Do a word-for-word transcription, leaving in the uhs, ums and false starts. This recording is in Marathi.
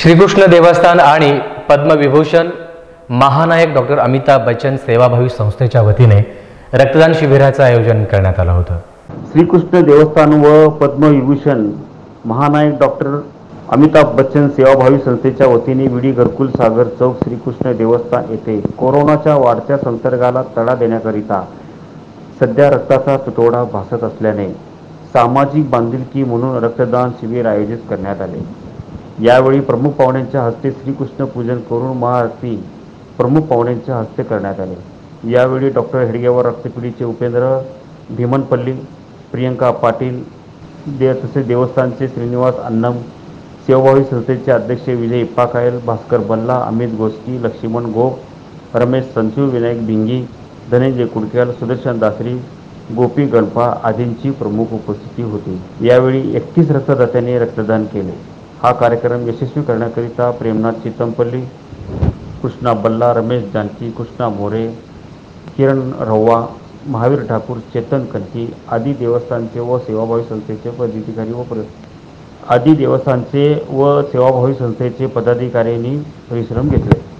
श्रीकृष्ण देवस्थान आणि पद्मविभूषण महानायक डॉक्टर अमिताभ बच्चन सेवाभावी संस्थेच्या वतीने रक्तदान शिबिराचं आयोजन करण्यात आलं होतं। श्रीकृष्ण देवस्थान व पद्मविभूषण महानायक डॉक्टर अमिताभ बच्चन सेवाभावी संस्थेच्या वतीने विडी घरकुल सागर चौक श्रीकृष्ण देवस्थान येथे कोरोनाच्या वाढत्या संसर्गाला तडा देण्याकरिता सध्या रक्ताचा तुटवडा भासत असल्याने सामाजिक बांधिलकी म्हणून रक्तदान शिबिर आयोजित करण्यात आले। यावेळी प्रमुख पाहुण्यांच्या हस्ते श्रीकृष्ण पूजन करून महाआरती प्रमुख पाहुण्यांच्या हस्ते करण्यात आले। यावेळी डॉक्टर हेडगेवर रक्तपेढीचे उपेंद्र भीमनपल्ली, प्रियंका पाटील दे तसेच देवस्थानचे श्रीनिवास अन्नम, सेवाभावी संस्थेचे अध्यक्ष विजय इप्पाकायल, भास्कर बल्ला, अमित गोस्की, लक्ष्मण गोप, रमेश संचू, विनायक भिंगी, धनंजय कुडक्याल, सुदर्शन दासरी, गोपी गणपा आदींची प्रमुख उपस्थिती होती। यावेळी एकतीस रक्तदात्यांनी रक्तदान केले। हा कार्यक्रम यशस्वी करण्याकरिता प्रेमनाथ चितमपल्ली, कृष्णा बल्ला, रमेश जानकी, कृष्णा मोरे, किरण रव्वा, महावीर ठाकूर, चेतन कंती आदी देवस्थानचे व सेवाभावी संस्थेचे पदाधिकारी व आदी देवस्थानचे व सेवाभावी संस्थेचे पदाधिकाऱ्यांनी परिश्रम घेतले।